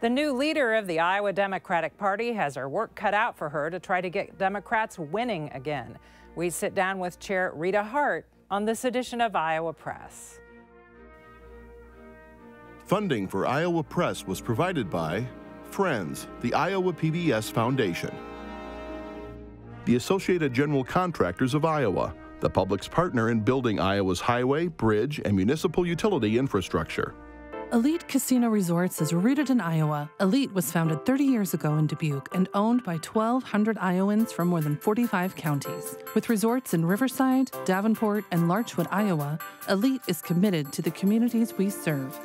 The new leader of the Iowa Democratic Party has her work cut out for her to try to get Democrats winning again. We sit down with Chair Rita Hart on this edition of Iowa Press. Funding for Iowa Press was provided by Friends, the Iowa PBS Foundation, the Associated General Contractors of Iowa, the public's partner in building Iowa's highway, bridge, and municipal utility infrastructure. Elite Casino Resorts is rooted in Iowa. Elite was founded 30 years ago in Dubuque and owned by 1,200 Iowans from more than 45 counties. With resorts in Riverside, Davenport, and Larchwood, Iowa, Elite is committed to the communities we serve.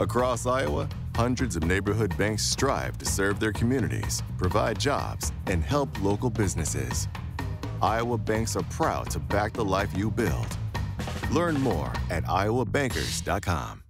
Across Iowa, hundreds of neighborhood banks strive to serve their communities, provide jobs, and help local businesses. Iowa banks are proud to back the life you build. Learn more at iowabankers.com.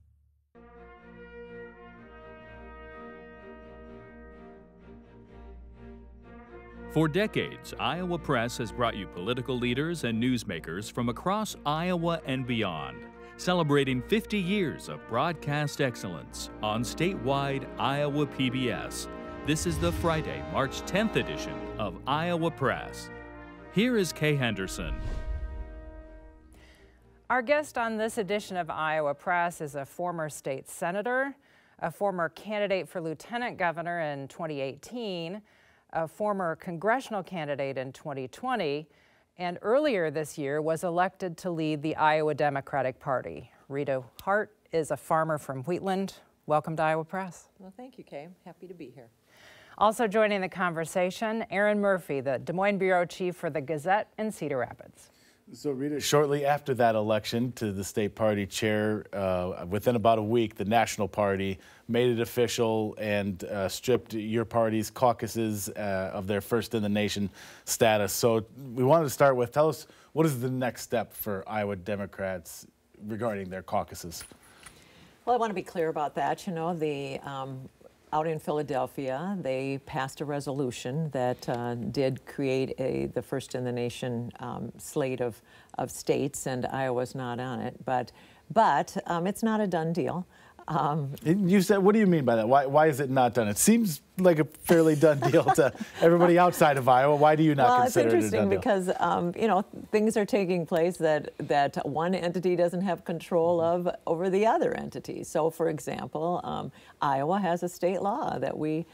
For decades, Iowa Press has brought you political leaders and newsmakers from across Iowa and beyond, celebrating 50 years of broadcast excellence on statewide Iowa PBS. This is the Friday, March 10th edition of Iowa Press. Here is Kay Henderson. Our guest on this edition of Iowa Press is a former state senator, a former candidate for lieutenant governor in 2018, a former congressional candidate in 2020, and earlier this year was elected to lead the Iowa Democratic Party. Rita Hart is a farmer from Wheatland. Welcome to Iowa Press. Well, thank you, Kay. I'm happy to be here. Also joining the conversation, Aaron Murphy, the Des Moines bureau chief for the Gazette in Cedar Rapids. So, Rita, shortly after that election to the state party chair, within about a week, the national party made it official and stripped your party's caucuses of their first-in-the-nation status. So we wanted to start with, tell us, what is the next step for Iowa Democrats regarding their caucuses? Well, I want to be clear about that. You know, the out in Philadelphia, they passed a resolution that did create the first-in-the-nation slate of states, and Iowa's not on it. But it's not a done deal. You said, what do you mean by that? Why is it not done? It seems like a fairly done deal to everybody outside of Iowa. Why do you not consider it a done deal? Well, it's interesting because, you know, things are taking place that one entity doesn't have control of over the other entity. So, for example, Iowa has a state law that we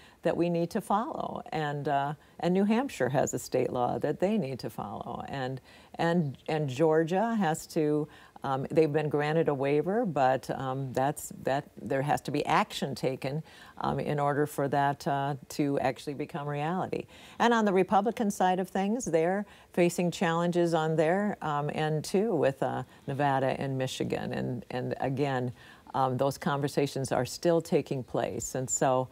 need to follow, and New Hampshire has a state law that they need to follow, and Georgia has to. They've been granted a waiver, but there has to be action taken in order for that to actually become reality. And on the Republican side of things, they're facing challenges on their end too with Nevada and Michigan, and again, those conversations are still taking place, and so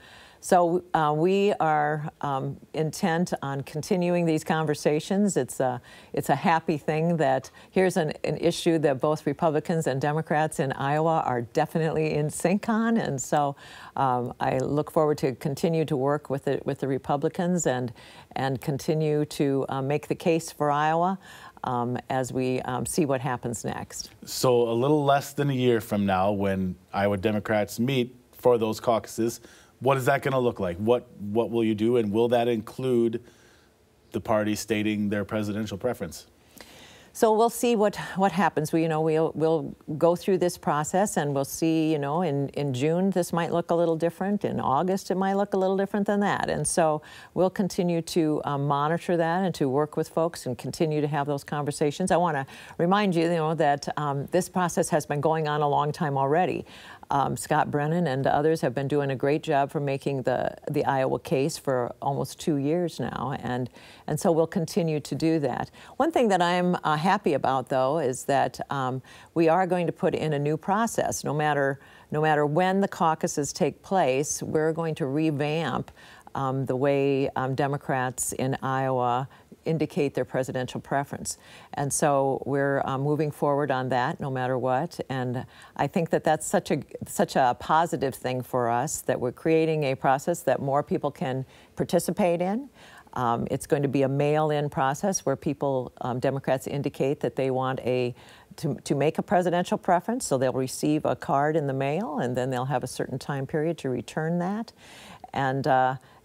we are intent on continuing these conversations. It's a happy thing that here's an issue that both Republicans and Democrats in Iowa are definitely in sync on, and so I look forward to continue to work with the Republicans and continue to make the case for Iowa as we see what happens next. So a little less than a year from now, when Iowa Democrats meet for those caucuses, what is that going to look like? What will you do, and will that include the party stating their presidential preference? So we'll see what happens. We'll go through this process, and we'll see. You know, in June this might look a little different. In August it might look a little different than that. And so we'll continue to monitor that and to work with folks and continue to have those conversations. I want to remind you, that this process has been going on a long time already. Scott Brennan and others have been doing a great job for making the Iowa case for almost 2 years now, and so we'll continue to do that. One thing that I'm happy about, though, is that we are going to put in a new process. No matter when the caucuses take place, we're going to revamp the way Democrats in Iowa indicate their presidential preference. And so we're moving forward on that no matter what. And I think that that's such a positive thing for us, that we're creating a process that more people can participate in. It's going to be a mail-in process where people, Democrats, indicate that they want a to make a presidential preference, so they'll receive a card in the mail, and then they'll have a certain time period to return that.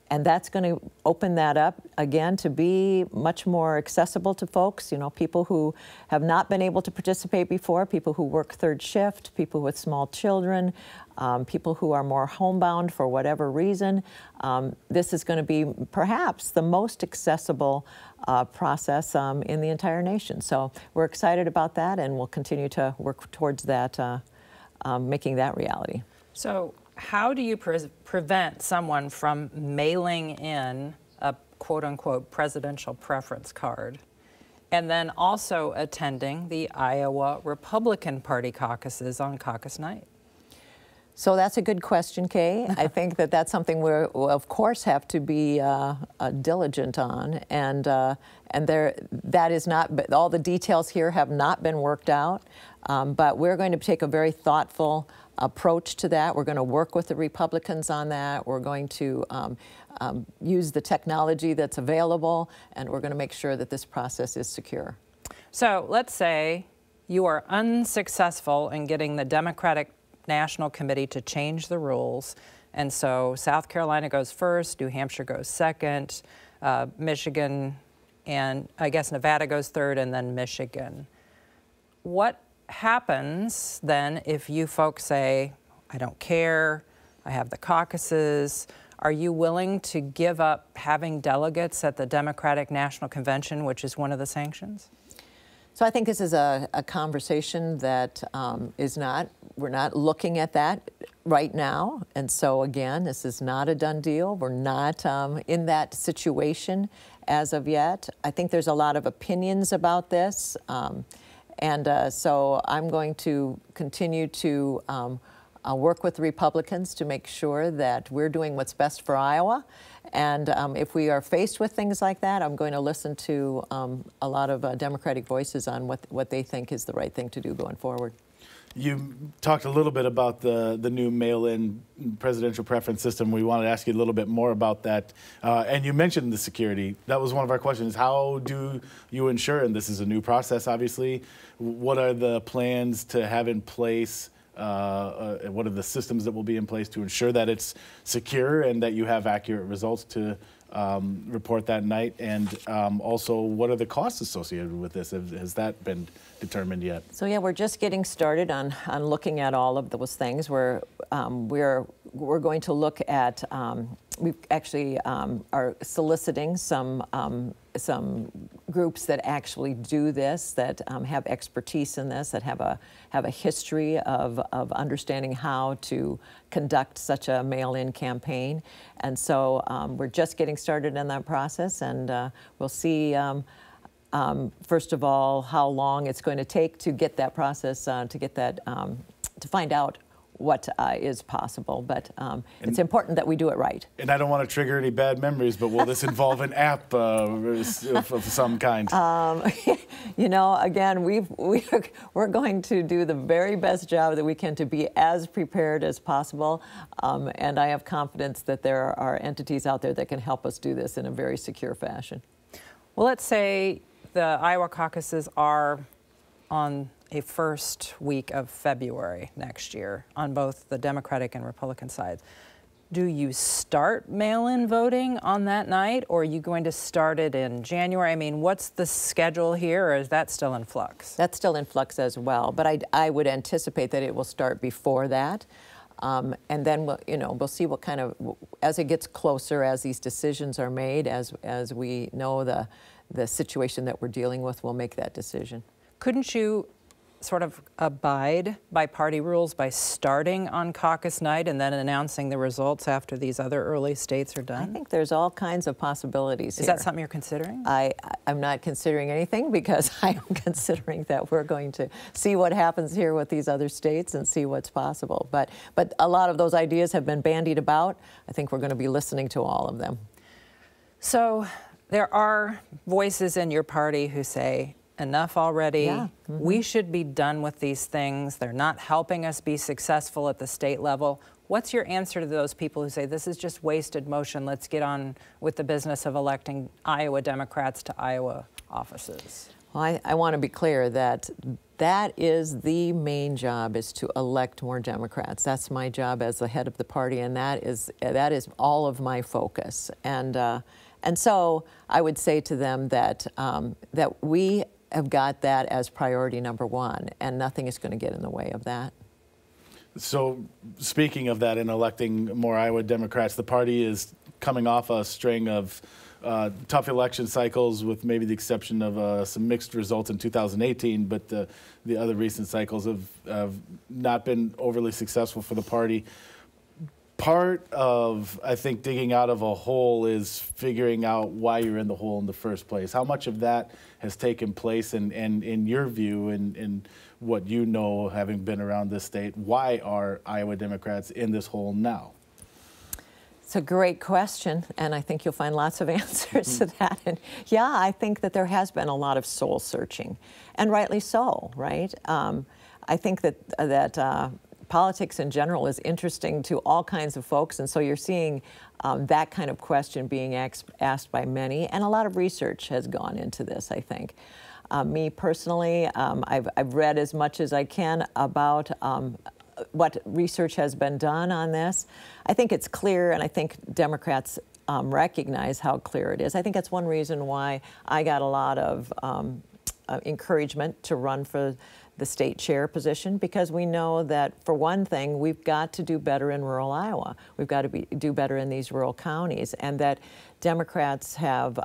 And that's going to open that up again to be much more accessible to folks, you know, people who have not been able to participate before, people who work third shift, people with small children, people who are more homebound for whatever reason. This is going to be perhaps the most accessible process in the entire nation. So we're excited about that, and we'll continue to work towards that, making that reality. So, how do you prevent someone from mailing in a quote-unquote presidential preference card and then also attending the Iowa Republican Party caucuses on caucus night? So that's a good question, Kay. I think that that's something we'll of course have to be diligent on, and that is not, all the details here have not been worked out, but we're going to take a very thoughtful approach to that. We're going to work with the Republicans on that. We're going to use the technology that's available, and we're going to make sure that this process is secure. So let's say you are unsuccessful in getting the Democratic National Committee to change the rules, and so South Carolina goes first, New Hampshire goes second, Michigan, and I guess Nevada goes third, and then Michigan. What happens then if you folks say, I don't care, I have the caucuses? Are you willing to give up having delegates at the Democratic National Convention, which is one of the sanctions? So I think this is a conversation that we're not looking at that right now. And so again, this is not a done deal. We're not in that situation as of yet. I think there's a lot of opinions about this. So I'm going to continue to work with the Republicans to make sure that we're doing what's best for Iowa. And if we are faced with things like that, I'm going to listen to a lot of Democratic voices on what they think is the right thing to do going forward. You talked a little bit about the new mail-in presidential preference system. We wanted to ask you a little bit more about that. And you mentioned the security. That was one of our questions. How do you ensure, and this is a new process, obviously, what are the plans to have in place? What are the systems that will be in place to ensure that it's secure and that you have accurate results to report that night? And also, what are the costs associated with this? Has that been determined yet? So yeah, we're just getting started on looking at all of those things. We're going to look at, we actually are soliciting some groups that actually do this, that have expertise in this, that have a history of understanding how to conduct such a mail-in campaign. And so we're just getting started in that process, and we'll see, first of all, how long it's going to take to get that process, to find out what is possible, but it's important that we do it right. And I don't want to trigger any bad memories, but will this involve an app of some kind? You know, again, we're going to do the very best job that we can to be as prepared as possible, and I have confidence that there are entities out there that can help us do this in a very secure fashion. Well, let's say the Iowa caucuses are on a first week of February next year on both the Democratic and Republican sides. Do you start mail-in voting on that night, or are you going to start it in January? I mean, what's the schedule here, or is that still in flux? That's still in flux as well, but I would anticipate that it will start before that. And then we'll see what kind of, as it gets closer, as these decisions are made, as we know the situation that we're dealing with, we'll make that decision. Couldn't you sort of abide by party rules by starting on caucus night and then announcing the results after these other early states are done? I think there's all kinds of possibilities here. Is that something you're considering? I'm not considering anything, because I'm considering that we're going to see what happens here with these other states and see what's possible. But a lot of those ideas have been bandied about. I think we're going to be listening to all of them. So there are voices in your party who say, enough already. Yeah. Mm-hmm. We should be done with these things. They're not helping us be successful at the state level. What's your answer to those people who say this is just wasted motion? Let's get on with the business of electing Iowa Democrats to Iowa offices. Well, I want to be clear that That is the main job, is to elect more Democrats. That's my job as the head of the party, and that is all of my focus. And so I would say to them that that we have got that as priority number one, and nothing is going to get in the way of that. So speaking of that, in electing more Iowa Democrats, the party is coming off a string of tough election cycles, with maybe the exception of some mixed results in 2018, but the other recent cycles have not been overly successful for the party. Part of, I think, digging out of a hole is figuring out why you're in the hole in the first place. How much of that has taken place, and in your view, and what you know, having been around this state, why are Iowa Democrats in this hole now? It's a great question, and I think you'll find lots of answers to that. And yeah, I think that there has been a lot of soul searching, and rightly so, right? I think that politics in general is interesting to all kinds of folks, and so you're seeing that kind of question being asked by many, and a lot of research has gone into this, I think. Me personally, I've read as much as I can about what research has been done on this. I think it's clear, and I think Democrats recognize how clear it is. I think that's one reason why I got a lot of encouragement to run for the state chair position, because we know that, for one thing, we've got to do better in rural Iowa. We've got to do better in these rural counties, and that Democrats have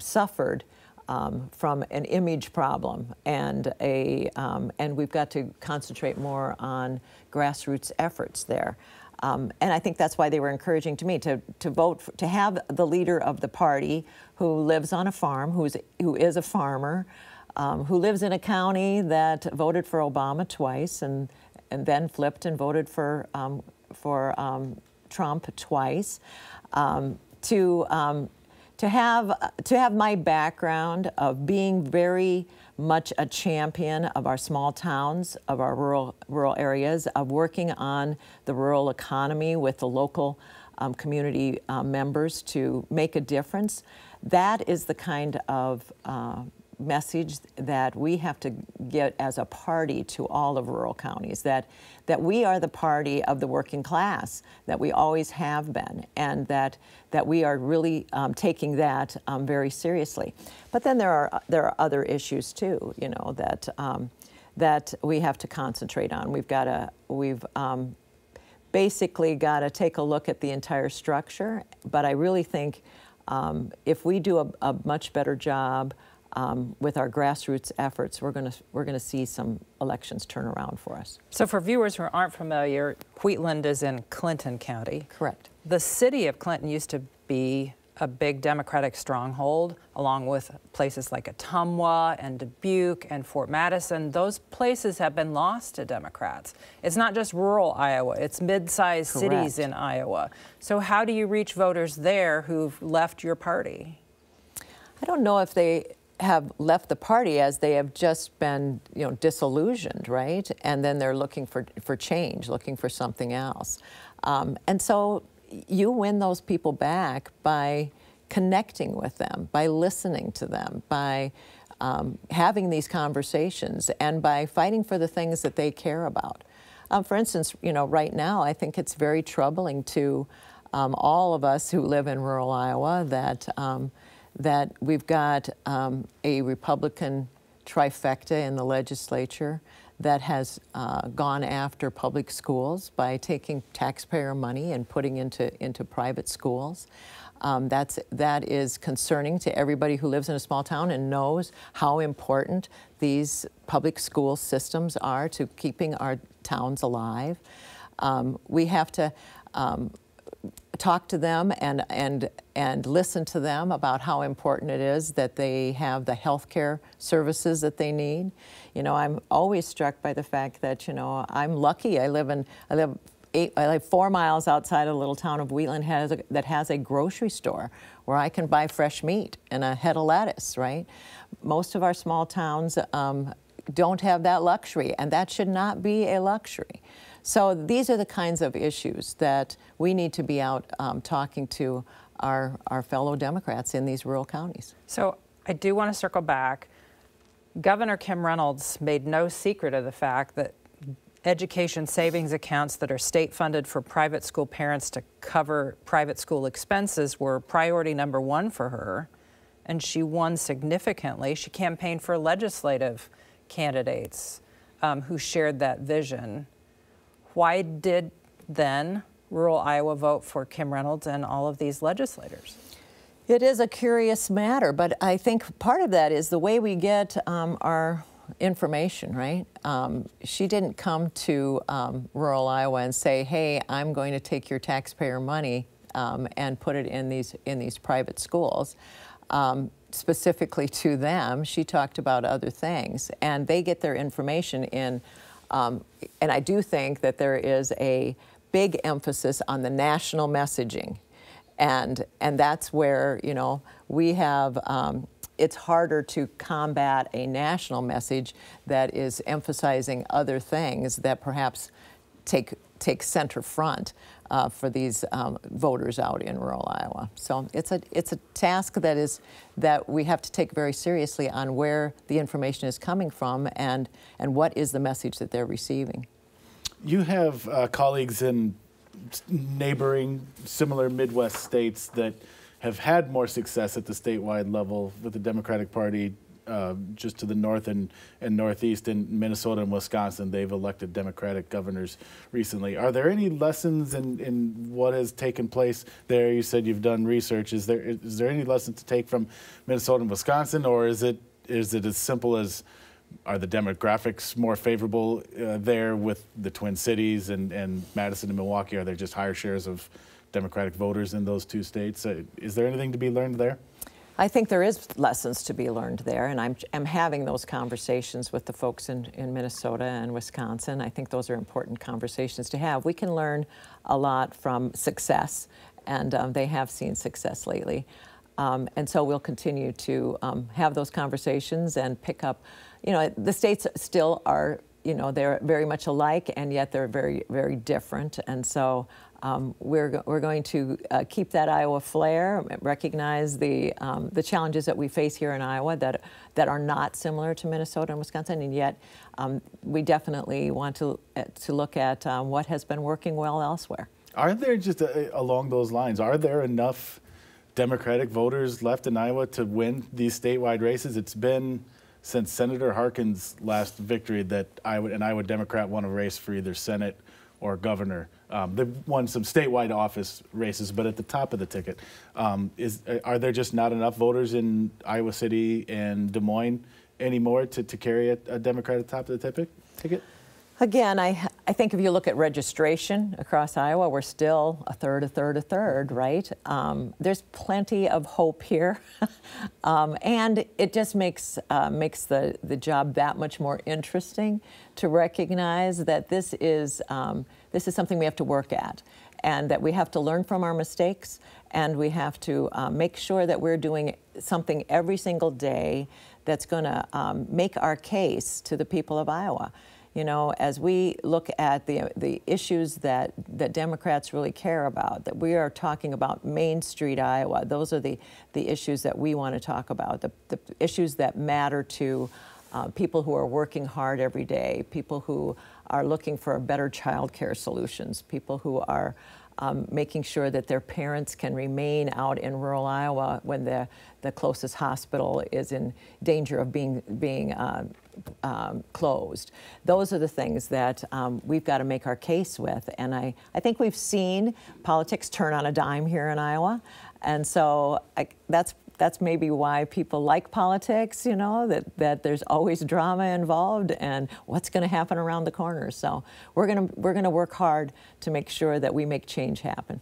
suffered from an image problem, and we've got to concentrate more on grassroots efforts there. And I think that's why they were encouraging to me to vote for, to have the leader of the party who lives on a farm, who is a farmer, who lives in a county that voted for Obama twice and then flipped and voted for Trump twice, to have my background of being very much a champion of our small towns, of our rural areas, of working on the rural economy with the local community members to make a difference. That is the kind of message that we have to get as a party to all of rural counties, that we are the party of the working class, that we always have been, and that we are really taking that very seriously. But then there are other issues too, you know, that we have to concentrate on. We've basically got to take a look at the entire structure. But I really think if we do a much better job with our grassroots efforts, we're going to see some elections turn around for us. So for viewers who aren't familiar, Wheatland is in Clinton County. Correct. The city of Clinton used to be a big Democratic stronghold, along with places like Ottumwa and Dubuque and Fort Madison. Those places have been lost to Democrats. It's not just rural Iowa, it's mid-sized cities in Iowa. So how do you reach voters there who've left your party? I don't know if they have left the party, as they have just been, you know, disillusioned, right? And then they're looking for change, looking for something else. And so you win those people back by connecting with them, by listening to them, by having these conversations, and by fighting for the things that they care about. For instance, you know, right now, I think it's very troubling to all of us who live in rural Iowa that we've got a Republican trifecta in the legislature that has gone after public schools by taking taxpayer money and putting into private schools. That is concerning to everybody who lives in a small town and knows how important these public school systems are to keeping our towns alive. We have to talk to them and listen to them about how important it is that they have the health care services that they need. You know, I'm always struck by the fact that, you know, I'm lucky. I live 4 miles outside a little town of Wheatland that has a grocery store where I can buy fresh meat and a head of lettuce, right? Most of our small towns don't have that luxury, and that should not be a luxury. So these are the kinds of issues that we need to be out talking to our fellow Democrats in these rural counties. So I do want to circle back. Governor Kim Reynolds made no secret of the fact that education savings accounts that are state-funded for private school parents to cover private school expenses were priority number one for her, and she won significantly. She campaigned for legislative candidates who shared that vision. Why did then rural Iowa vote for Kim Reynolds and all of these legislators? It is a curious matter, but I think part of that is the way we get our information, right? She didn't come to rural Iowa and say, hey, I'm going to take your taxpayer money and put it in these private schools. Specifically to them, she talked about other things, and they get their information in, and I do think that there is a big emphasis on the national messaging, and that's where, you know, we have, it's harder to combat a national message that is emphasizing other things that perhaps take center front for these voters out in rural Iowa. So it's a task that we have to take very seriously on where the information is coming from and what is the message that they're receiving. You have colleagues in neighboring similar Midwest states that have had more success at the statewide level with the Democratic Party. Just to the north and northeast in Minnesota and Wisconsin, they've elected Democratic governors recently. Are there any lessons in what has taken place there? You said you've done research. Is there any lesson to take from Minnesota and Wisconsin, or is it as simple as, are the demographics more favorable there with the Twin Cities and Madison and Milwaukee? Are there just higher shares of Democratic voters in those two states? Is there anything to be learned there? I think there is lessons to be learned there, and I'm having those conversations with the folks in Minnesota and Wisconsin. I think those are important conversations to have. We can learn a lot from success, and they have seen success lately. And so we'll continue to have those conversations and pick up, you know, the states still are, you know, they're very much alike, and yet they're very, very different. And so we're going to keep that Iowa flair, recognize the challenges that we face here in Iowa that are not similar to Minnesota and Wisconsin, and yet we definitely want to look at what has been working well elsewhere. Are there just along those lines, are there enough Democratic voters left in Iowa to win these statewide races? It's been since Senator Harkin's last victory that an Iowa Democrat won a race for either Senate or governor. They've won some statewide office races, but at the top of the ticket. Are there just not enough voters in Iowa City and Des Moines anymore to carry a Democrat at the top of the ticket? Again, I think if you look at registration across Iowa, we're still a third, a third, a third, right? There's plenty of hope here, and it just makes the job that much more interesting to recognize that this is something we have to work at, and that we have to learn from our mistakes, and we have to make sure that we're doing something every single day that's going to make our case to the people of Iowa. You know, as we look at the issues that Democrats really care about, that we are talking about Main Street Iowa, those are the issues that we want to talk about, the issues that matter to people who are working hard every day, people who are looking for better child care solutions, people who are making sure that their parents can remain out in rural Iowa when the closest hospital is in danger of being closed. Those are the things that we've got to make our case with, and I think we've seen politics turn on a dime here in Iowa, and so that's maybe why people like politics, you know, that there's always drama involved and what's going to happen around the corner. So we're going to work hard to make sure that we make change happen.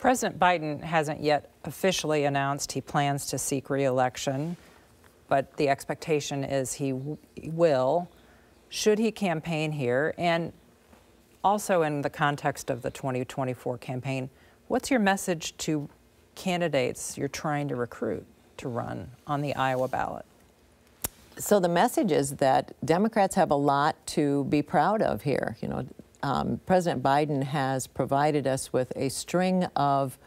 President Biden hasn't yet officially announced he plans to seek re-election, but the expectation is he will. Should he campaign here? And also in the context of the 2024 campaign, what's your message to candidates you're trying to recruit to run on the Iowa ballot? So the message is that Democrats have a lot to be proud of here. You know, President Biden has provided us with a string of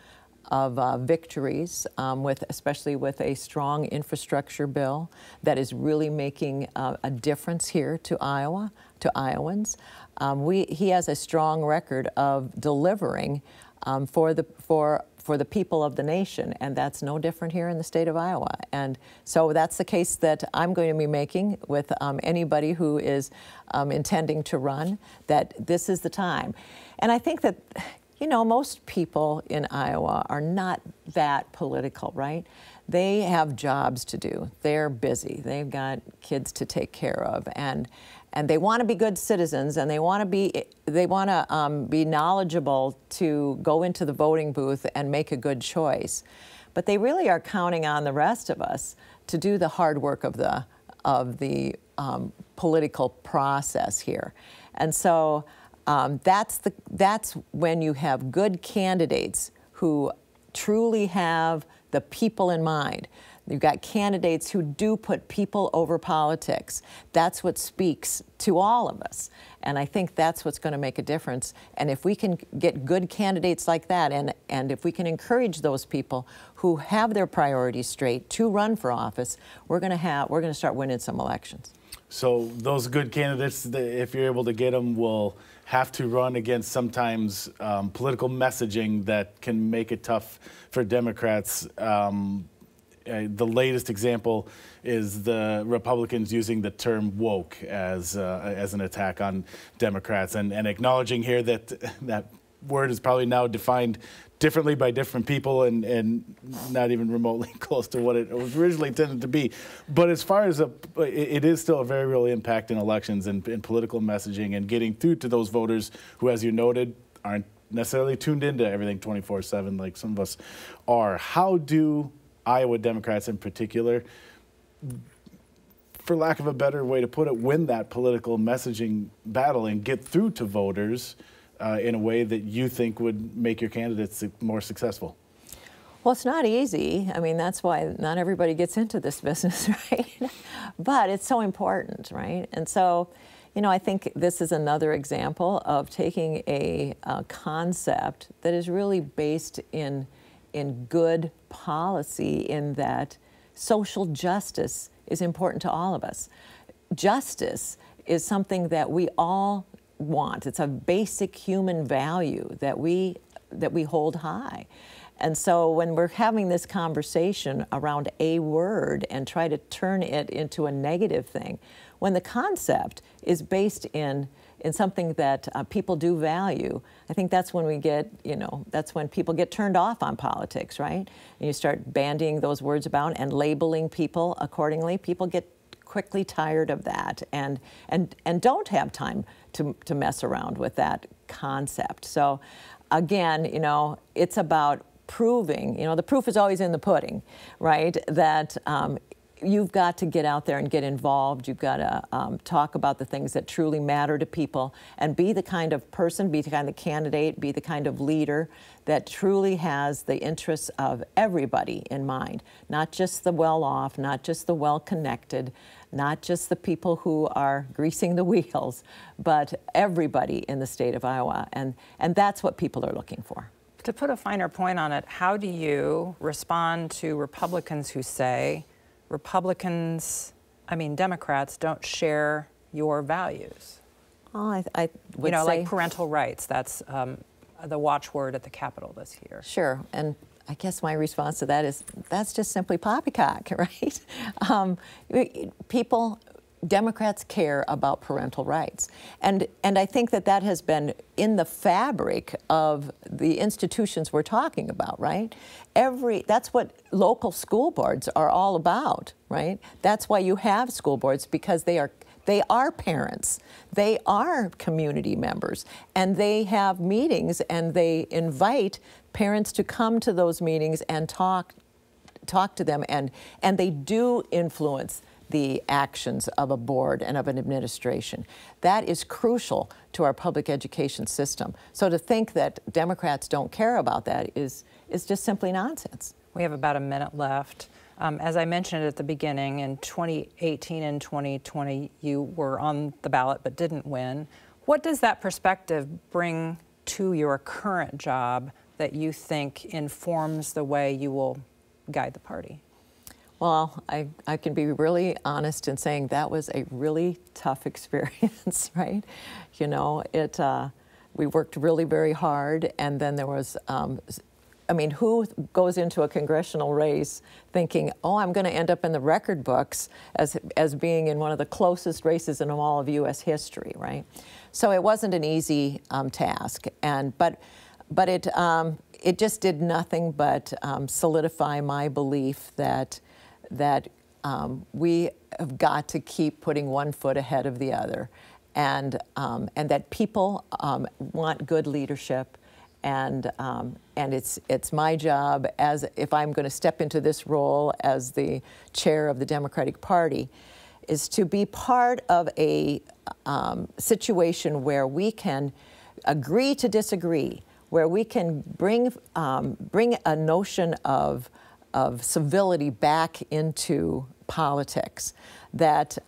victories, especially with a strong infrastructure bill that is really making a difference here to Iowa, to Iowans. He has a strong record of delivering for the people of the nation, and that's no different here in the state of Iowa. And so that's the case that I'm going to be making with anybody who is intending to run, that this is the time. And I think that, you know, most people in Iowa are not that political, right? They have jobs to do. They're busy. They've got kids to take care of, and they want to be good citizens, and they want to be knowledgeable to go into the voting booth and make a good choice. But they really are counting on the rest of us to do the hard work of the political process here, and so. That's when you have good candidates who truly have the people in mind. You've got candidates who do put people over politics. That's what speaks to all of us. And I think that's what's going to make a difference. And if we can get good candidates like that, and if we can encourage those people who have their priorities straight to run for office, we're going to start winning some elections. So those good candidates, if you're able to get them, will have to run against sometimes political messaging that can make it tough for Democrats. The latest example is the Republicans using the term woke as an attack on Democrats, and acknowledging here that word is probably now defined differently by different people, and not even remotely close to what it was originally intended to be. But as far as it is still a very real impact in elections and political messaging and getting through to those voters who, as you noted, aren't necessarily tuned into everything 24/7 like some of us are. How do Iowa Democrats in particular, for lack of a better way to put it, win that political messaging battle and get through to voters in a way that you think would make your candidates more successful? Well, it's not easy. I mean, that's why not everybody gets into this business, right? But it's so important, right? And so, you know, I think this is another example of taking a concept that is really based in good policy, in that social justice is important to all of us. Justice is something that we all want. It's a basic human value that we hold high. And so when we're having this conversation around a word and try to turn it into a negative thing, when the concept is based in something that people do value, I think that's when we get, you know, that's when people get turned off on politics, right? And you start bandying those words about and labeling people accordingly. People get quickly tired of that, and don't have time to mess around with that concept. So again, you know, it's about proving, you know, the proof is always in the pudding, right? That you've got to get out there and get involved. You've got to talk about the things that truly matter to people, and be the kind of person, be the kind of candidate, be the kind of leader that truly has the interests of everybody in mind, not just the well-off, not just the well-connected, not just the people who are greasing the wheels, but everybody in the state of Iowa. And that's what people are looking for. To put a finer point on it, how do you respond to Republicans who say Democrats don't share your values? Oh, I would, you know, say, like parental rights, that's the watchword at the Capitol this year. Sure. And I guess my response to that is, that's just simply poppycock, right? Democrats care about parental rights. And I think that has been in the fabric of the institutions we're talking about, right? That's what local school boards are all about, right? That's why you have school boards, because they are parents, they are community members, and they have meetings, and they invite parents to come to those meetings and talk to them, and they do influence the actions of a board and of an administration. That is crucial to our public education system. So to think that Democrats don't care about that is just simply nonsense. We have about a minute left. As I mentioned at the beginning, in 2018 and 2020, you were on the ballot but didn't win. What does that perspective bring to your current job that you think informs the way you will guide the party? Well, I can be really honest in saying that was a really tough experience, right? You know, it we worked really very hard, and then there was, I mean, who goes into a congressional race thinking, oh, I'm going to end up in the record books as being in one of the closest races in all of U.S. history, right? So it wasn't an easy task, and but it it just did nothing but solidify my belief that. We have got to keep putting one foot ahead of the other, and that people want good leadership, and it's my job, as if I'm going to step into this role as the chair of the Democratic Party, is to be part of a situation where we can agree to disagree, where we can bring a notion of civility back into politics, that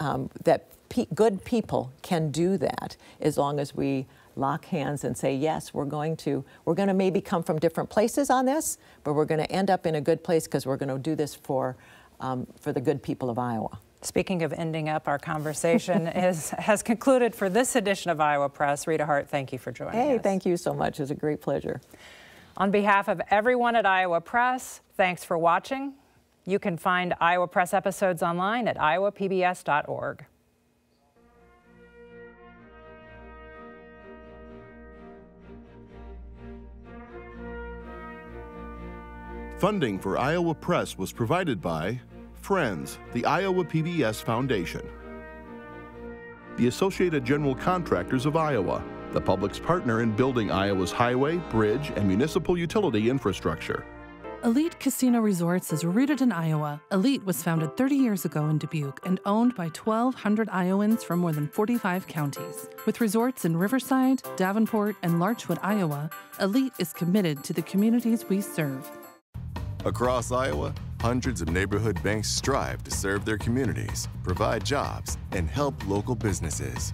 good people can do that as long as we lock hands and say, yes, we're going to maybe come from different places on this, but we're going to end up in a good place because we're going to do this for the good people of Iowa. Speaking of ending up, our conversation has concluded for this edition of Iowa Press. Rita Hart, thank you for joining us. Hey, thank you so much. It was a great pleasure. On behalf of everyone at Iowa Press, thanks for watching. You can find Iowa Press episodes online at iowapbs.org. Funding for Iowa Press was provided by Friends, the Iowa PBS Foundation, the Associated General Contractors of Iowa, the public's partner in building Iowa's highway, bridge, and municipal utility infrastructure. Elite Casino Resorts is rooted in Iowa. Elite was founded 30 years ago in Dubuque and owned by 1,200 Iowans from more than 45 counties. With resorts in Riverside, Davenport, and Larchwood, Iowa, Elite is committed to the communities we serve. Across Iowa, hundreds of neighborhood banks strive to serve their communities, provide jobs, and help local businesses.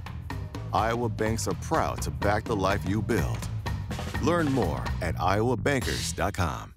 Iowa banks are proud to back the life you build. Learn more at iowabankers.com.